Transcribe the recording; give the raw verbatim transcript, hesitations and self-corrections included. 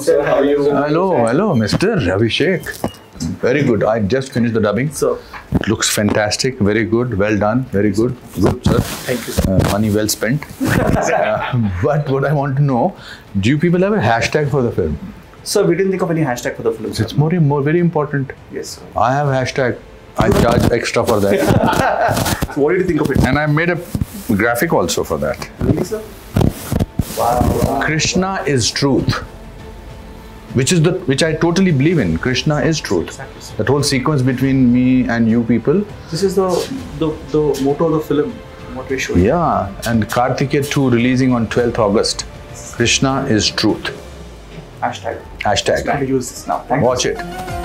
Sir, how are you? Hello, hello, Mister Ravi Sheikh. Very good. I just finished the dubbing. Sir. It looks fantastic. Very good. Well done. Very good. Good, sir. Thank you, sir. Uh, money well spent. uh, but what I want to know, do you people have a hashtag for the film? Sir, we didn't think of any hashtag for the film. It's more, more very important. Yes, sir. I have a hashtag. I charge extra for that. So what did you think of it? And I made a graphic also for that. Really, sir? Wow. Krishna is truth. Which is the which I totally believe in. Krishna is truth. Exactly, sir. That whole sequence between me and you people. This is the the, the motto of the film, what we showed. Yeah, and Karthikeya two releasing on twelfth August. Krishna is truth. Hashtag. Hashtag. Hashtag. Use this now. Thank Watch you. it.